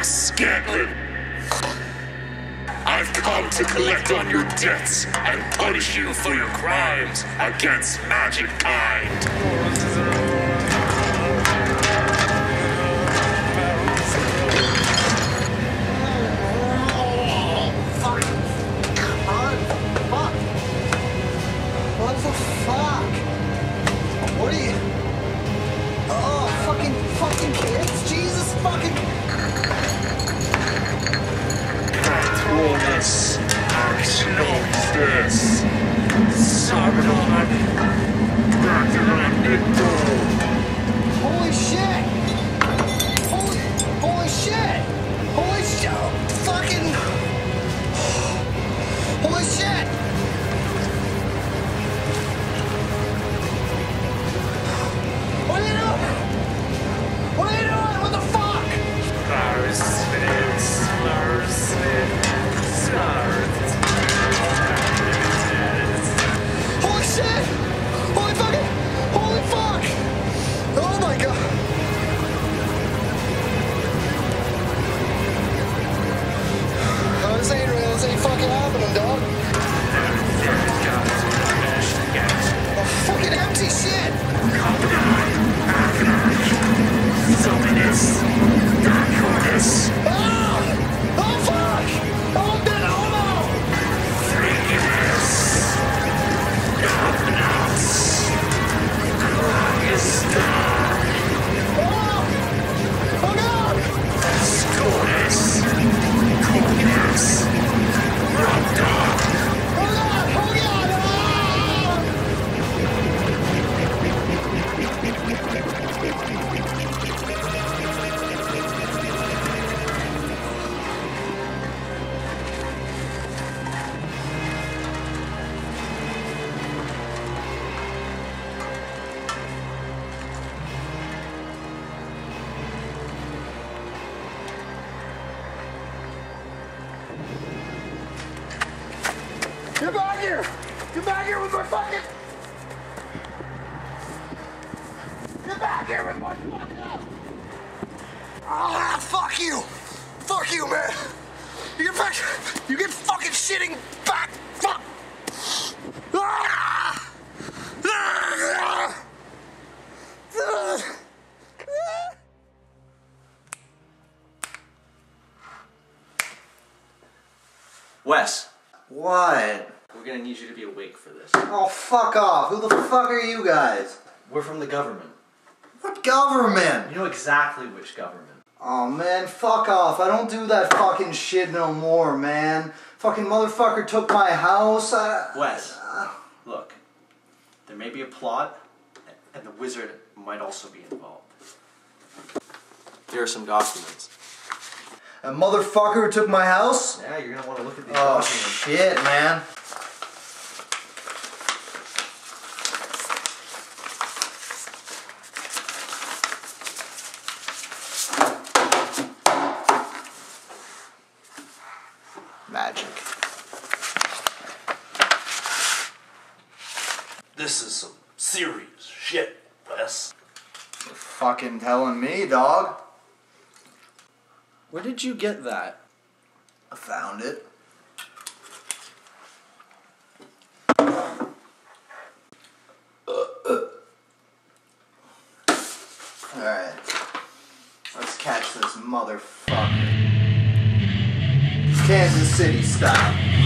Wes Scantlin. I've come to collect on your debts and punish you for your crimes against magic kind. Yes. Sabadon. Holy shit! Holy shit! Holy shit! Fucking holy shit! What are you doing? What are you doing? What the fuck? This ain't fucking happening, dog. A fucking empty shit. Oh fuck! Oh, I'm dead, Get back here! Get back here with my fucking... Get back here with my fucking... Ah, fuck you! Fuck you, man! You get fucking shitting back! Fuck! Ah! Ah! Ah! Wes. What? We're gonna need you to be awake for this. Oh, fuck off. Who the fuck are you guys? We're from the government. What government? You know exactly which government. Oh, man, fuck off. I don't do that fucking shit no more, man. Fucking motherfucker took my house. Wes, look. There may be a plot, and the wizard might also be involved. Here are some documents. A motherfucker who took my house? Yeah, you're gonna want to look at these documents. Oh shit, man. Magic. This is some serious shit, Wes. You're fucking telling me, dog. Where did you get that? I found it. Alright. Let's catch this motherfucker. Kansas City style.